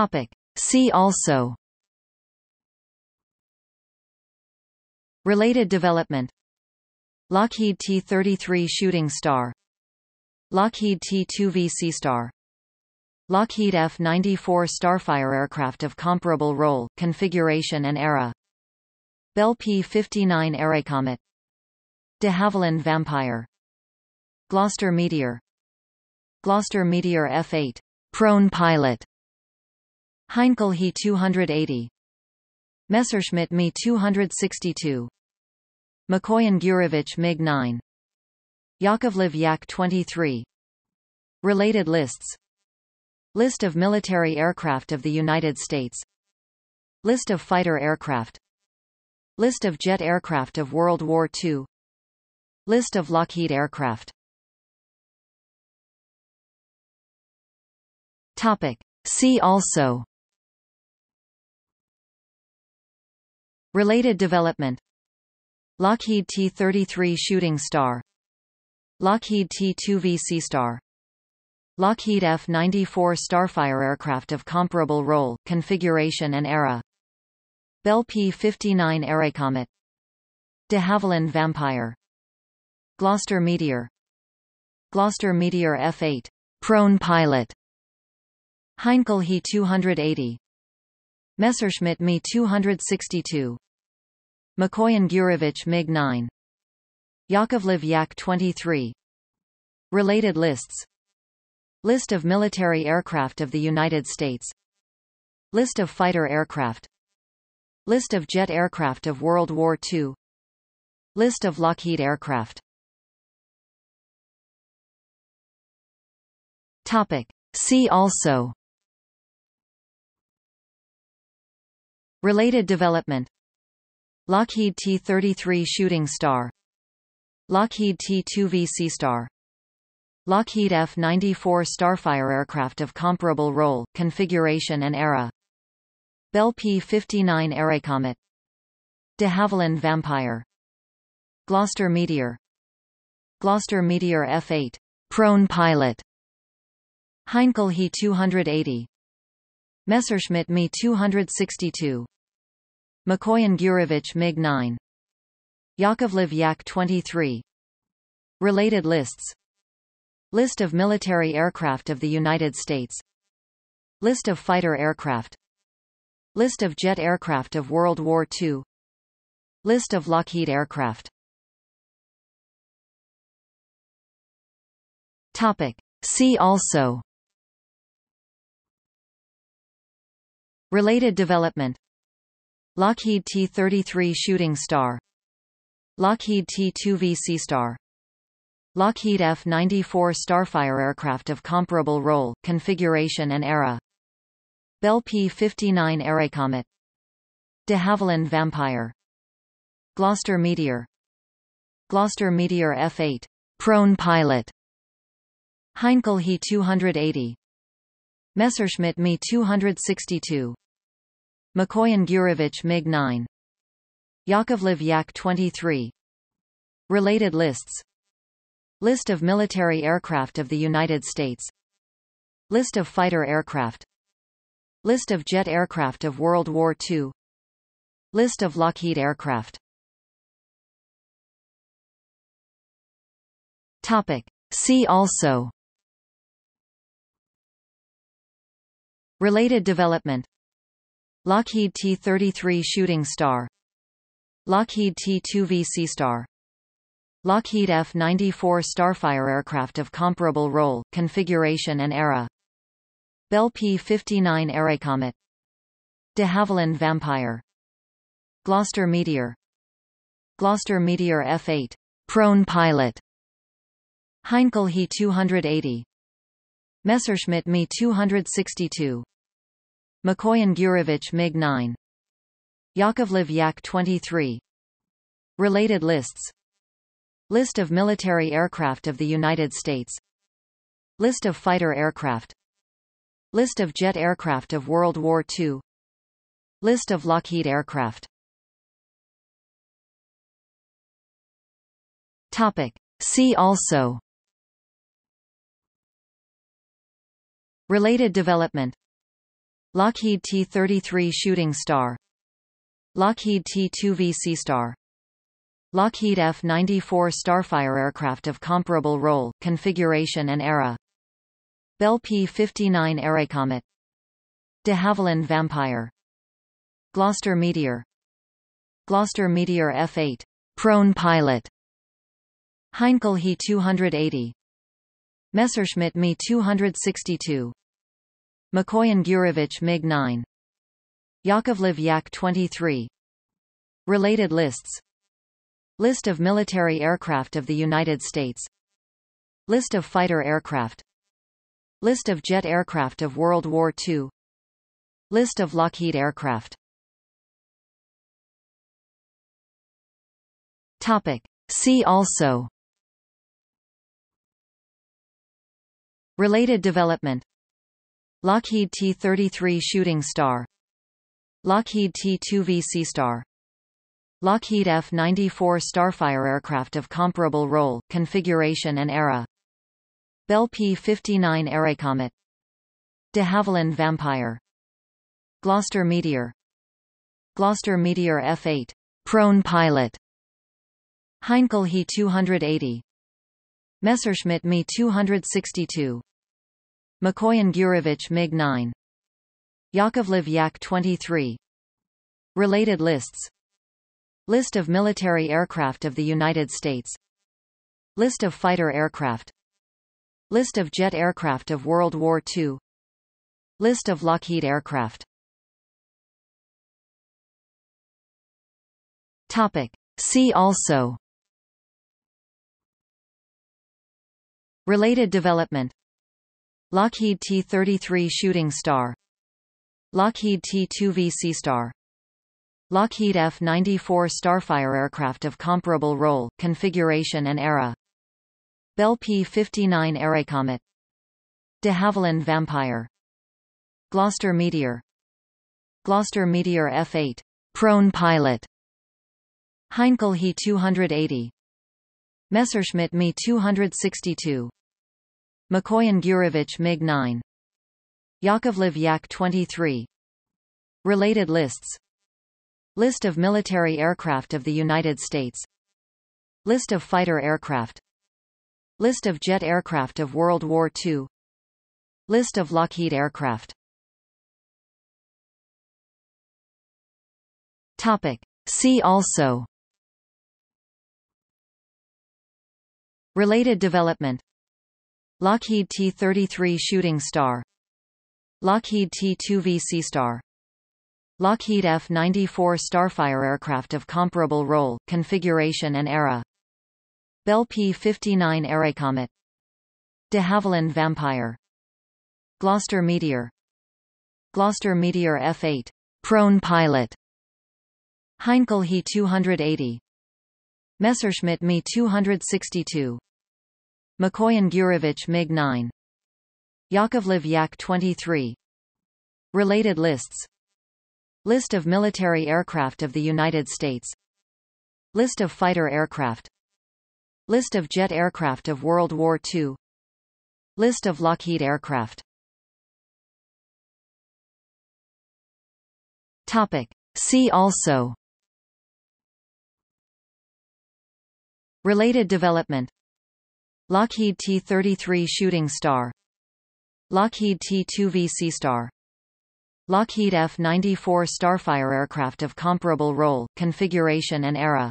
Topic. See also: Related development, Lockheed T-33 Shooting Star, Lockheed T-2V SeaStar, Lockheed F-94 Starfire, aircraft of comparable role, configuration and era, Bell P-59 Airacomet, De Havilland Vampire, Gloster Meteor, Gloster Meteor F-8 prone pilot, Heinkel He-280, Messerschmitt Me 262, Mikoyan-Gurevich MiG-9, Yakovlev Yak-23. Related lists: List of military aircraft of the United States, List of fighter aircraft, List of jet aircraft of World War II, List of Lockheed aircraft. Topic. See also: Related development, Lockheed T-33 Shooting Star, Lockheed T-2V SeaStar, Lockheed F-94 Starfire, aircraft of comparable role, configuration and era, Bell P-59 Airacomet, De Havilland Vampire, Gloster Meteor, Gloster Meteor F-8 prone pilot, Heinkel He-280, Messerschmitt Me 262, Mikoyan-Gurevich MiG-9, Yakovlev Yak-23. Related lists: List of military aircraft of the United States, List of fighter aircraft, List of jet aircraft of World War II, List of Lockheed aircraft. Topic. See also: Related development, Lockheed T-33 Shooting Star, Lockheed T-2V SeaStar, Lockheed F-94 Starfire, aircraft of comparable role, configuration and era, Bell P-59 Airacomet, De Havilland Vampire, Gloster Meteor, Gloster Meteor F-8 prone pilot, Heinkel He-280, Messerschmitt Me 262, Mikoyan-Gurevich MiG-9, Yakovlev Yak-23. Related lists: List of military aircraft of the United States, List of fighter aircraft, List of jet aircraft of World War II, List of Lockheed aircraft. Topic. See also: Related development, Lockheed T-33 Shooting Star, Lockheed T-2V SeaStar, Lockheed F-94 Starfire, aircraft of comparable role, configuration and era, Bell P-59 Airacomet, De Havilland Vampire, Gloster Meteor, Gloster Meteor F-8 prone pilot, Heinkel He-280, Messerschmitt Me 262, Mikoyan-Gurevich MiG-9, Yakovlev Yak-23. Related lists: List of military aircraft of the United States, List of fighter aircraft, List of jet aircraft of World War II, List of Lockheed aircraft. Topic. See also: Related development, Lockheed T-33 Shooting Star, Lockheed T-2V SeaStar, Lockheed F-94 Starfire, aircraft of comparable role, configuration and era, Bell P-59 Airacomet, De Havilland Vampire, Gloster Meteor, Gloster Meteor F-8 prone pilot, Heinkel He-280, Messerschmitt Me 262, Mikoyan-Gurevich MiG-9, Yakovlev Yak-23. Related lists: List of military aircraft of the United States, List of fighter aircraft, List of jet aircraft of World War II, List of Lockheed aircraft. Topic. See also: Related development, Lockheed T-33 Shooting Star, Lockheed T-2V SeaStar, Lockheed F-94 Starfire aircraft of comparable role, configuration and era, Bell P-59 Airacomet, De Havilland Vampire, Gloster Meteor, Gloster Meteor F-8, prone pilot, Heinkel He-280, Messerschmitt Me 262, Mikoyan-Gurevich MiG-9, Yakovlev Yak-23. Related lists: List of military aircraft of the United States, List of fighter aircraft, List of jet aircraft of World War II, List of Lockheed aircraft. Topic. See also: Related development, Lockheed T-33 Shooting Star, Lockheed T-2V SeaStar, Lockheed F-94 Starfire aircraft of comparable role, configuration and era, Bell P-59 Airacomet, De Havilland Vampire, Gloster Meteor, Gloster Meteor F-8, prone pilot, Heinkel He-280, Messerschmitt Me 262, Mikoyan-Gurevich MiG-9, Yakovlev Yak-23. Related lists: List of military aircraft of the United States, List of fighter aircraft, List of jet aircraft of World War II, List of Lockheed aircraft. Topic. See also: Related development, Lockheed T-33 Shooting Star, Lockheed T-2V SeaStar, Lockheed F-94 Starfire aircraft of comparable role, configuration and era, Bell P-59 Airacomet, De Havilland Vampire, Gloster Meteor, Gloster Meteor F-8, prone pilot, Heinkel He-280, Messerschmitt Me 262, Mikoyan-Gurevich MiG-9, Yakovlev Yak-23. Related lists: List of military aircraft of the United States, List of fighter aircraft, List of jet aircraft of World War II, List of Lockheed aircraft. Topic. See also: Related development, Lockheed T-33 Shooting Star, Lockheed T-2V SeaStar, Lockheed F-94 Starfire aircraft of comparable role, configuration and era, Bell P-59 Airacomet, De Havilland Vampire, Gloster Meteor, Gloster Meteor F-8, prone pilot, Heinkel He-280, Messerschmitt Me 262, Mikoyan-Gurevich MiG-9, Yakovlev Yak-23. Related lists: List of military aircraft of the United States, List of fighter aircraft, List of jet aircraft of World War II, List of Lockheed aircraft. Topic. See also: Related development, Lockheed T-33 Shooting Star, Lockheed T-2V SeaStar, Lockheed F-94 Starfire aircraft of comparable role, configuration and era,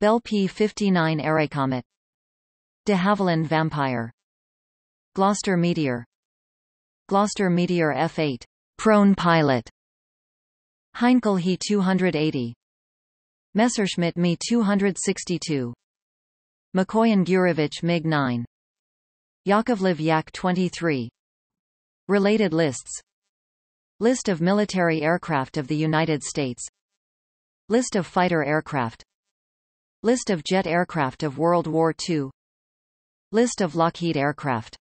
Bell P-59 Airacomet, De Havilland Vampire, Gloster Meteor, Gloster Meteor F-8, prone pilot, Heinkel He-280, Messerschmitt Me 262, Mikoyan-Gurevich MiG-9, Yakovlev Yak-23. Related lists: List of military aircraft of the United States, List of fighter aircraft, List of jet aircraft of World War II, List of Lockheed aircraft.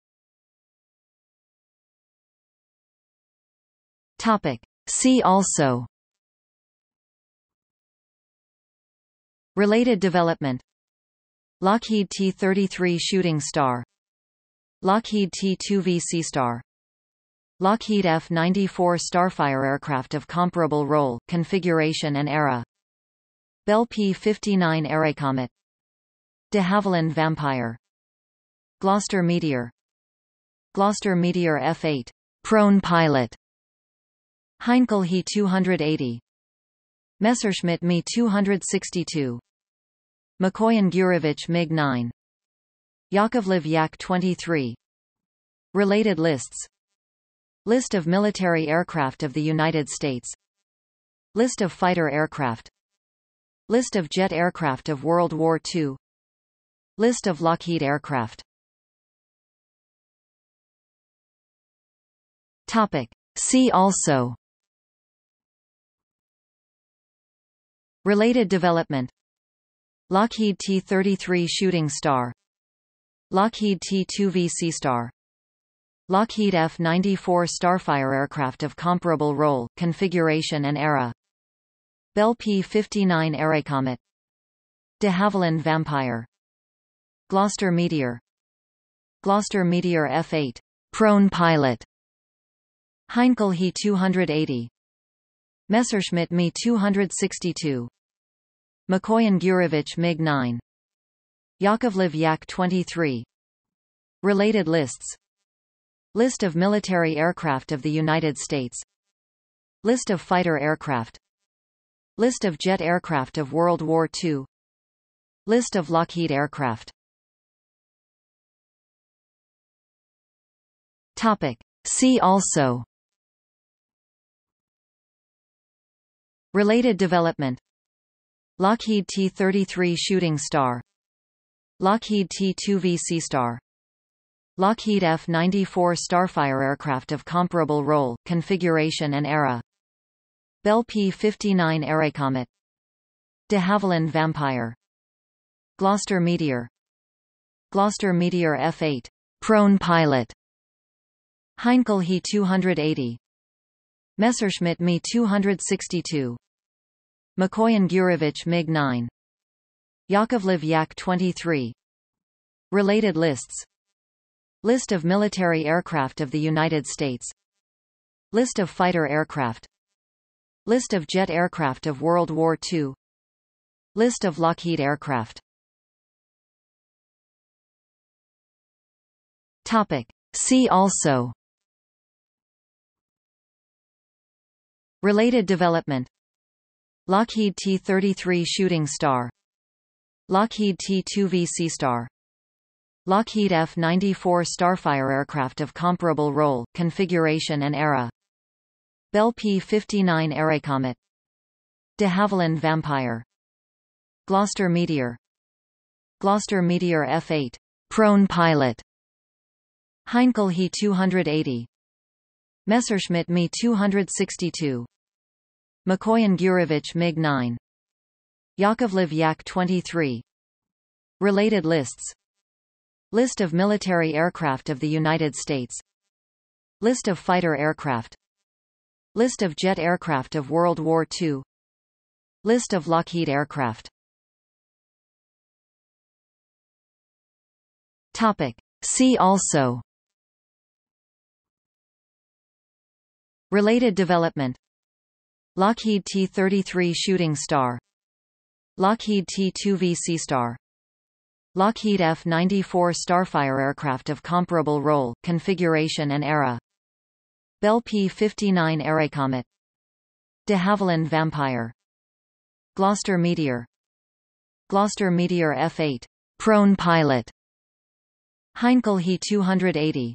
Topic. See also: Related development, Lockheed T-33 Shooting Star, Lockheed T-2V SeaStar, Lockheed F-94 Starfire aircraft of comparable role, configuration and era. Bell P-59 Airacomet, De Havilland Vampire, Gloster Meteor, Gloster Meteor F-8, prone pilot, Heinkel He-280, Messerschmitt Me 262, Mikoyan-Gurevich MiG-9, Yakovlev Yak-23. Related lists: List of military aircraft of the United States, List of fighter aircraft, List of jet aircraft of World War II, List of Lockheed aircraft. Topic. See also: Related development, Lockheed T-33 Shooting Star, Lockheed T-2V SeaStar, Lockheed F-94 Starfire aircraft of comparable role, configuration and era. Bell P-59 Airacomet, De Havilland Vampire, Gloster Meteor, Gloster Meteor F-8, prone pilot, Heinkel He-280, Messerschmitt Me 262, Mikoyan-Gurevich MiG-9, Yakovlev Yak-23. Related lists: List of military aircraft of the United States, List of fighter aircraft, List of jet aircraft of World War II, List of Lockheed aircraft. Topic. See also: Related development, Lockheed T-33 Shooting Star, Lockheed T-2V SeaStar, Lockheed F-94 Starfire aircraft of comparable role, configuration and era. Bell P-59 Airacomet, De Havilland Vampire, Gloster Meteor, Gloster Meteor F-8, prone pilot, Heinkel He-280, Messerschmitt Me 262, Mikoyan-Gurevich MiG-9, Yakovlev Yak-23. Related lists: List of military aircraft of the United States, List of fighter aircraft, List of jet aircraft of World War II, List of Lockheed aircraft. Topic. See also: Related development, Lockheed T-33 Shooting Star, Lockheed T-2V SeaStar, Lockheed F-94 Starfire aircraft of comparable role, configuration and era. Bell P-59 Airacomet, De Havilland Vampire, Gloster Meteor, Gloster Meteor F-8, prone pilot, Heinkel He-280, Messerschmitt Me 262, Mikoyan-Gurevich MiG-9, Yakovlev Yak-23. Related lists: List of military aircraft of the United States, List of fighter aircraft, List of jet aircraft of World War II, List of Lockheed aircraft. Topic. See also: Related development, Lockheed T-33 Shooting Star, Lockheed T-2V SeaStar, Lockheed F-94 Starfire aircraft of comparable role, configuration and era. Bell P-59 Airacomet, De Havilland Vampire, Gloster Meteor, Gloster Meteor F-8, prone pilot, Heinkel He-280,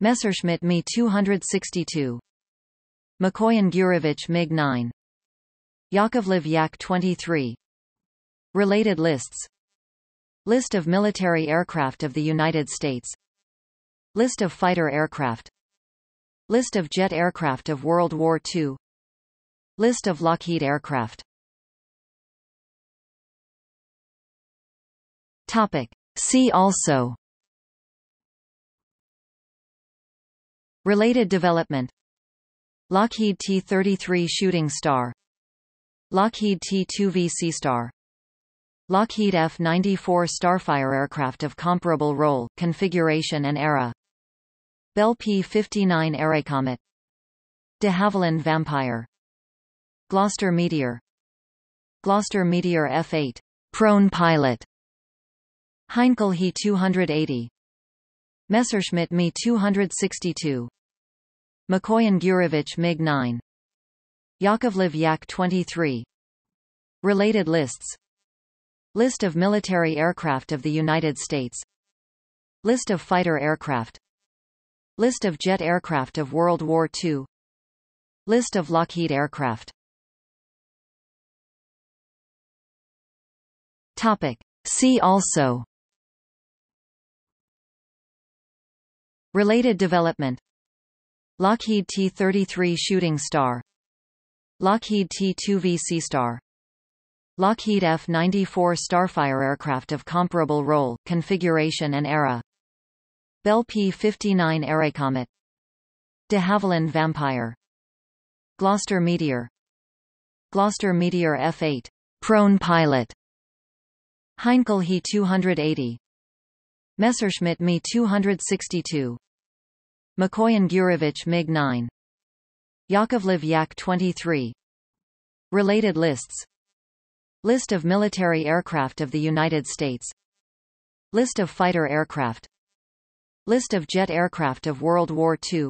Messerschmitt Me 262, Mikoyan-Gurevich MiG-9, Yakovlev Yak-23. Related lists: List of military aircraft of the United States, List of fighter aircraft, List of jet aircraft of World War II, List of Lockheed aircraft. Topic. See also: Related development, Lockheed T-33 Shooting Star, Lockheed T-2V SeaStar, Lockheed F-94 Starfire aircraft of comparable role, configuration and era. Bell P-59 Airacomet, De Havilland Vampire, Gloster Meteor, Gloster Meteor F-8, Prone Pilot, Heinkel He-280, Messerschmitt Me 262, Mikoyan-Gurevich MiG-9, Yakovlev Yak-23. Related lists: List of military aircraft of the United States, List of fighter aircraft, List of jet aircraft of World War II, List of Lockheed aircraft. Topic. See also: Related development, Lockheed T-33 Shooting Star, Lockheed T-2V SeaStar, Lockheed F-94 Starfire aircraft of comparable role, configuration and era, Bell P-59 Airacomet, De Havilland Vampire, Gloster Meteor, Gloster Meteor F-8, Prone Pilot, Heinkel He-280, Messerschmitt Me 262, Mikoyan-Gurevich MiG-9, Yakovlev Yak-23. Related lists: List of military aircraft of the United States, List of fighter aircraft, List of jet aircraft of World War II,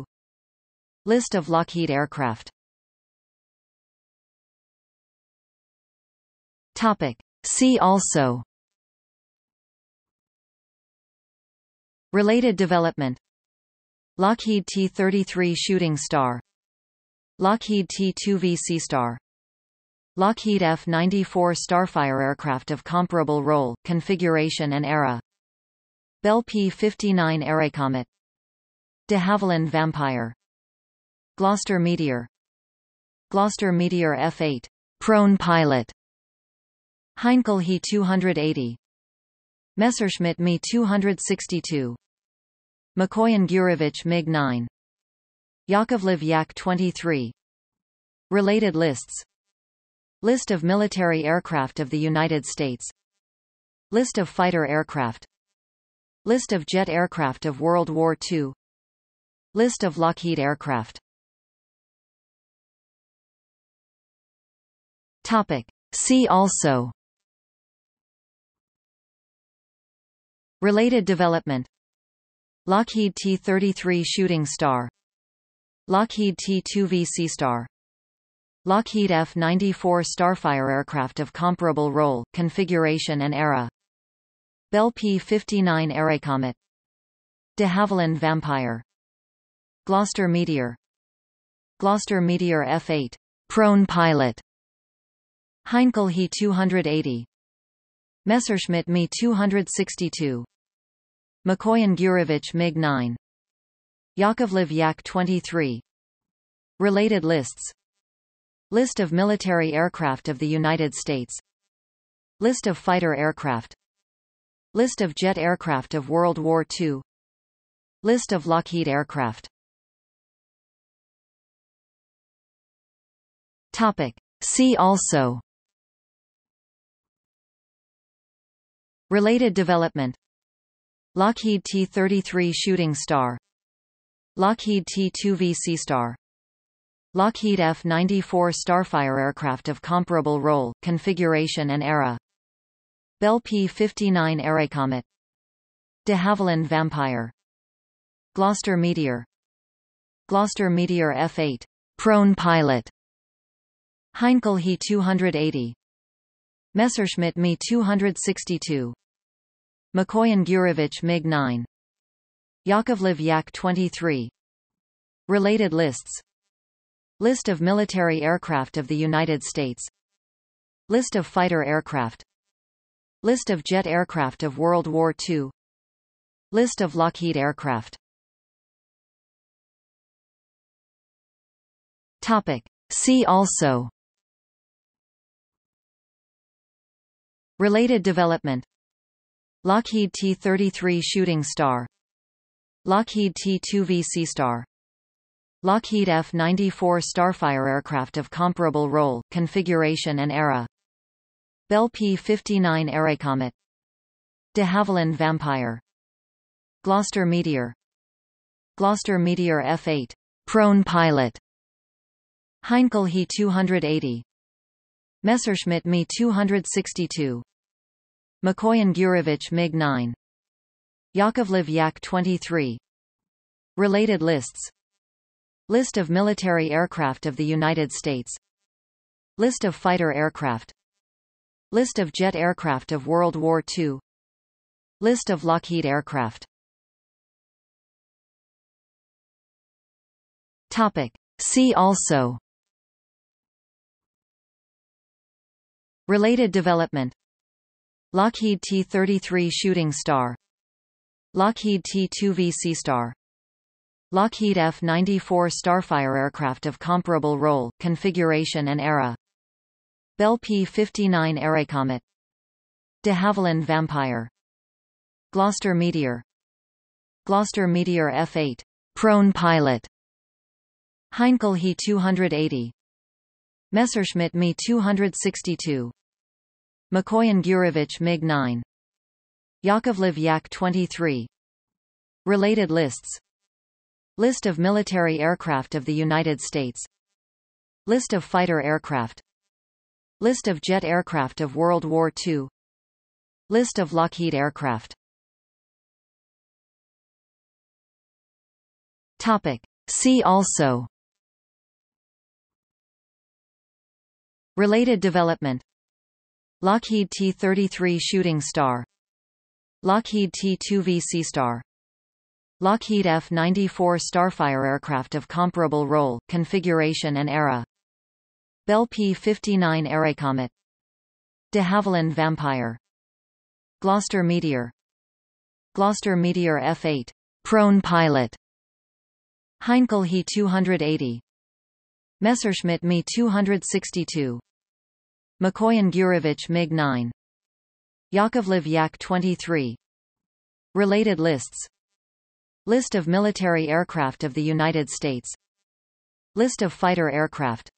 List of Lockheed aircraft. Topic. See also: Related development, Lockheed T-33 Shooting Star, Lockheed T-2V SeaStar, Lockheed F-94 Starfire aircraft of comparable role, configuration and era, Bell P-59 Airacomet, De Havilland Vampire, Gloster Meteor, Gloster Meteor F-8, Prone Pilot, Heinkel He-280, Messerschmitt Me 262, Mikoyan-Gurevich MiG-9, Yakovlev Yak-23. Related lists: List of military aircraft of the United States, List of fighter aircraft, List of jet aircraft of World War II, List of Lockheed aircraft. Topic. See also: Related development, Lockheed T-33 Shooting Star, Lockheed T-2V SeaStar, Lockheed F-94 Starfire aircraft of comparable role, configuration and era, Bell P-59 Airacomet, De Havilland Vampire, Gloster Meteor, Gloster Meteor F-8, Prone Pilot, Heinkel He-280, Messerschmitt Me 262, Mikoyan-Gurevich MiG-9, Yakovlev Yak-23. Related lists: List of military aircraft of the United States, List of fighter aircraft, List of jet aircraft of World War II, List of Lockheed aircraft. Topic. See also: Related development, Lockheed T-33 Shooting Star, Lockheed T-2V SeaStar, Lockheed F-94 Starfire aircraft of comparable role, configuration and era, Bell P-59 Airacomet, De Havilland Vampire, Gloster Meteor, Gloster Meteor F-8, Prone Pilot, Heinkel He-280, Messerschmitt Me 262, Mikoyan-Gurevich MiG-9, Yakovlev Yak-23. Related lists: List of military aircraft of the United States, List of fighter aircraft, List of jet aircraft of World War II, List of Lockheed aircraft. Topic. See also: Related development, Lockheed T-33 Shooting Star, Lockheed T-2V SeaStar, Lockheed F-94 Starfire aircraft of comparable role, configuration and era, Bell P-59 Airacomet, De Havilland Vampire, Gloster Meteor, Gloster Meteor F-8, prone pilot, Heinkel He-280, Messerschmitt Me 262, Mikoyan-Gurevich MiG-9, Yakovlev Yak-23. Related lists: List of military aircraft of the United States, List of fighter aircraft, List of jet aircraft of World War II, List of Lockheed aircraft. Topic. See also: Related development, Lockheed T-33 Shooting Star, Lockheed T-2V SeaStar, Lockheed F-94 Starfire, aircraft of comparable role, configuration and era, Bell P-59 Airacomet, De Havilland Vampire, Gloster Meteor, Gloster Meteor F-8, prone pilot, Heinkel He-280, Messerschmitt Me 262, Mikoyan-Gurevich MiG-9, Yakovlev Yak-23. Related lists: List of military aircraft of the United States, List of fighter aircraft, List of jet aircraft of World War II, List of Lockheed aircraft. Topic. See also: Related development, Lockheed T-33 Shooting Star, Lockheed T-2V SeaStar, Lockheed F-94 Starfire, aircraft of comparable role, configuration and era, Bell P-59 Airacomet, De Havilland Vampire, Gloster Meteor, Gloster Meteor F-8, prone pilot, Heinkel He-280, Messerschmitt Me 262, Mikoyan-Gurevich MiG-9, Yakovlev Yak-23. Related lists: List of military aircraft of the United States, List of fighter aircraft,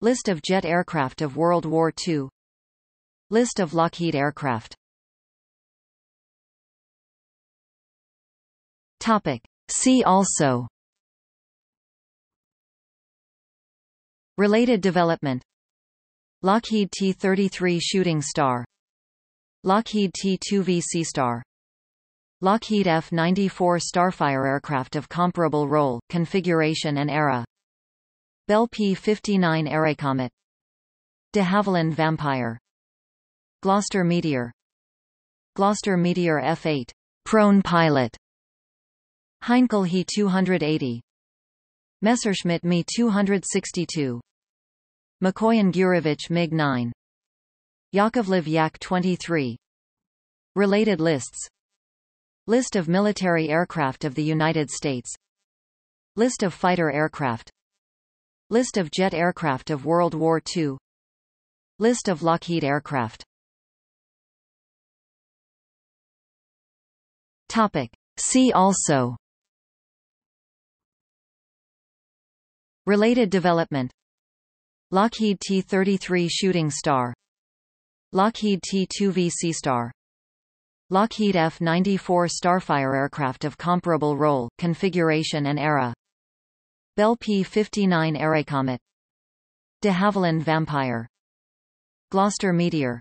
List of jet aircraft of World War II, List of Lockheed aircraft. Topic. See also: Related development, Lockheed T-33 Shooting Star, Lockheed T-2V SeaStar, Lockheed F-94 Starfire, aircraft of comparable role, configuration and era, Bell P-59 Airacomet, De Havilland Vampire, Gloster Meteor, Gloster Meteor F-8, prone pilot, Heinkel He-280, Messerschmitt Me 262, Mikoyan-Gurevich MiG-9, Yakovlev Yak-23. Related lists: List of military aircraft of the United States, List of fighter aircraft, List of jet aircraft of World War II, List of Lockheed aircraft. Topic. See also: Related development, Lockheed T-33 Shooting Star, Lockheed T-2V SeaStar, Lockheed F-94 Starfire, aircraft of comparable role, configuration and era, Bell P-59 Airacomet, De Havilland Vampire, Gloster Meteor,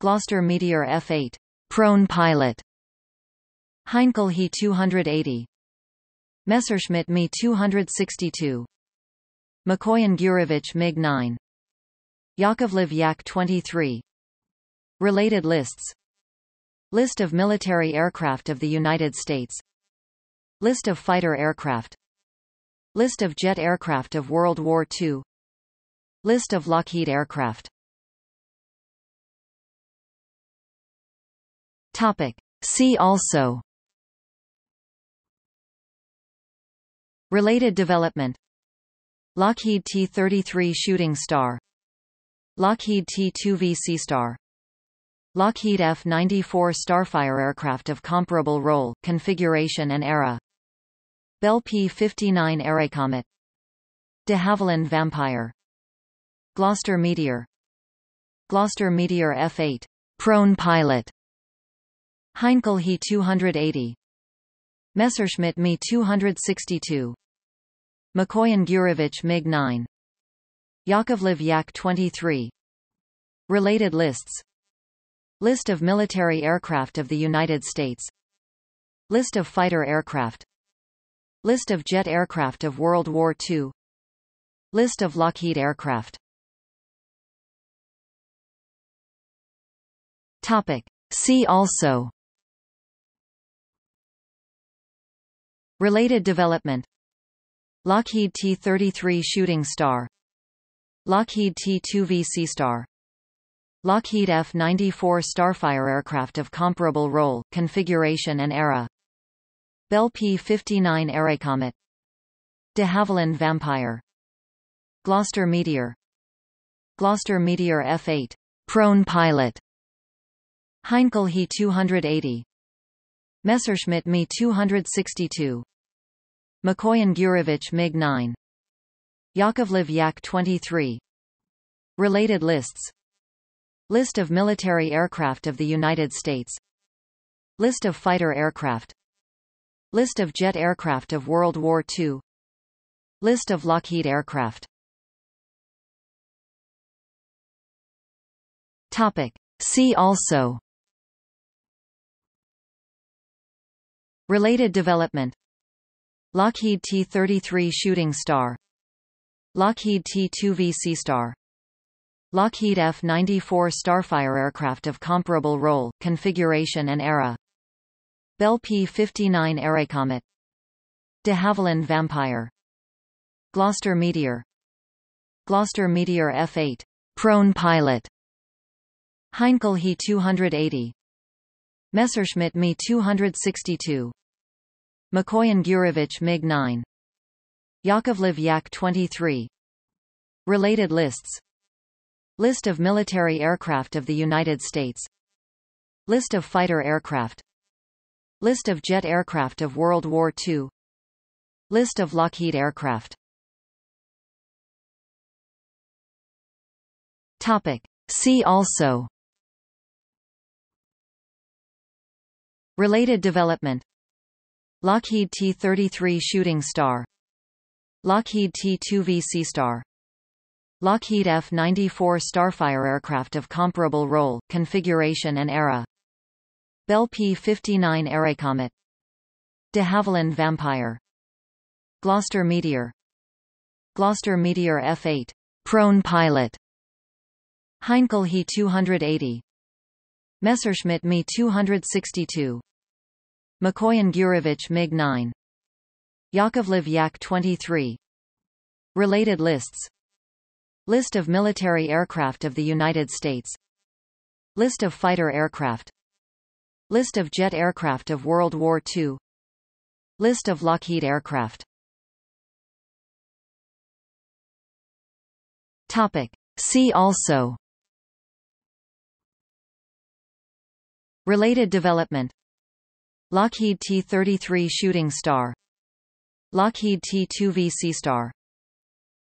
Gloster Meteor F-8, prone pilot, Heinkel He-280, Messerschmitt Me 262, Mikoyan-Gurevich MiG-9, Yakovlev Yak-23. Related lists: List of military aircraft of the United States, List of fighter aircraft, List of jet aircraft of World War II, List of Lockheed aircraft. Topic. See also: Related development, Lockheed T-33 Shooting Star, Lockheed T-2V SeaStar, Lockheed F-94 Starfire, aircraft of comparable role, configuration and era, Bell P-59 Airacomet, De Havilland Vampire, Gloster Meteor, Gloster Meteor F-8, prone pilot, Heinkel He-280, Messerschmitt Me 262, Mikoyan-Gurevich MiG-9, Yakovlev Yak-23. Related lists: List of military aircraft of the United States, List of fighter aircraft, List of jet aircraft of World War II, List of Lockheed aircraft. Topic. See also: Related development, Lockheed T-33 Shooting Star, Lockheed T-2V SeaStar, Lockheed F-94 Starfire aircraft of comparable role, configuration and era, Bell P-59 Airacomet, De Havilland Vampire, Gloster Meteor, Gloster Meteor F-8, prone pilot, Heinkel He-280, Messerschmitt Me 262, Mikoyan-Gurevich MiG-9, Yakovlev Yak-23. Related lists: List of military aircraft of the United States, List of fighter aircraft, List of jet aircraft of World War II, List of Lockheed aircraft. Topic. See also: Related development, Lockheed T-33 Shooting Star, Lockheed T-2V SeaStar, Lockheed F-94 Starfire aircraft of comparable role, configuration and era, Bell P-59 Airacomet, De Havilland Vampire, Gloster Meteor, Gloster Meteor F-8, prone pilot, Heinkel He-280, Messerschmitt Me 262, Mikoyan-Gurevich MiG-9, Yakovlev Yak-23. Related lists: List of military aircraft of the United States, List of fighter aircraft, List of jet aircraft of World War II, List of Lockheed aircraft. Topic. See also: Related development, Lockheed T-33 Shooting Star, Lockheed T-2V SeaStar, Lockheed F-94 Starfire aircraft of comparable role, configuration and era, Bell P-59 Airacomet, De Havilland Vampire, Gloster Meteor, Gloster Meteor F-8, prone pilot, Heinkel He-280, Messerschmitt Me 262, Mikoyan-Gurevich MiG-9, Yakovlev Yak-23. Related lists: List of military aircraft of the United States, List of fighter aircraft, List of jet aircraft of World War II, List of Lockheed aircraft. Topic. See also: Related development, Lockheed T-33 Shooting Star, Lockheed T-2V SeaStar,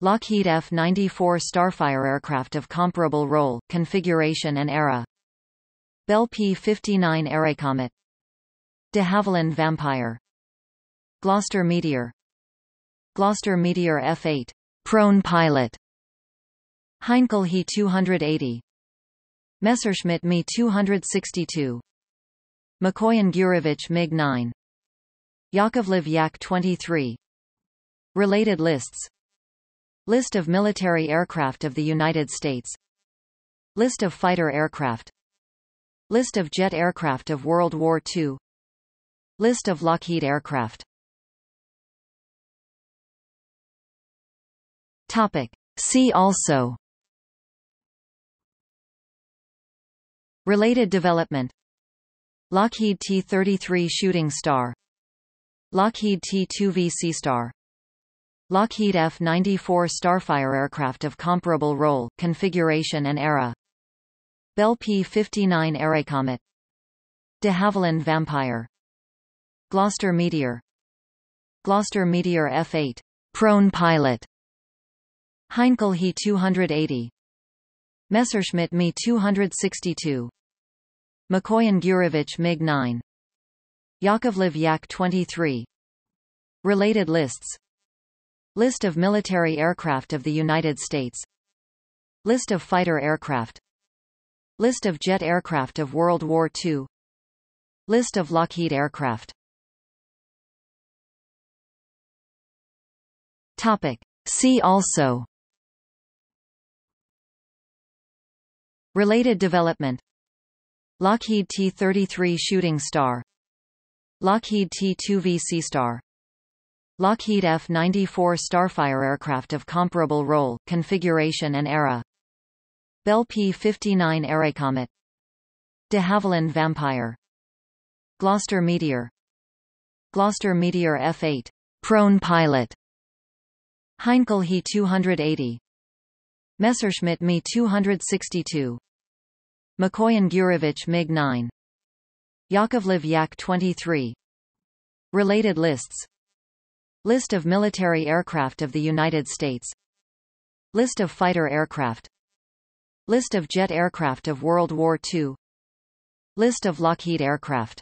Lockheed F-94 Starfire aircraft of comparable role, configuration and era, Bell P-59 Airacomet, De Havilland Vampire, Gloster Meteor, Gloster Meteor F-8, prone pilot, Heinkel He-280, Messerschmitt Me 262, Mikoyan-Gurevich MiG-9, Yakovlev Yak-23. Related lists: List of military aircraft of the United States, List of fighter aircraft, List of jet aircraft of World War II, List of Lockheed aircraft. Topic. See also: Related development, Lockheed T-33 Shooting Star, Lockheed T-2V SeaStar, Lockheed F-94 Starfire aircraft of comparable role, configuration and era, Bell P-59 Airacomet, De Havilland Vampire, Gloster Meteor, Gloster Meteor F-8, prone pilot, Heinkel He-280, Messerschmitt Me 262, Mikoyan-Gurevich MiG-9, Yakovlev Yak-23. Related lists: List of military aircraft of the United States, List of fighter aircraft, List of jet aircraft of World War II, List of Lockheed aircraft. Topic. See also: Related development, Lockheed T-33 Shooting Star, Lockheed T-2V SeaStar, Lockheed F-94 Starfire aircraft of comparable role, configuration and era, Bell P-59 Airacomet, De Havilland Vampire, Gloster Meteor, Gloster Meteor F-8 prone pilot, Heinkel He-280, Messerschmitt Me 262, Mikoyan-Gurevich MiG-9, Yakovlev Yak-23. Related lists: List of military aircraft of the United States, List of fighter aircraft, List of jet aircraft of World War II, List of Lockheed aircraft.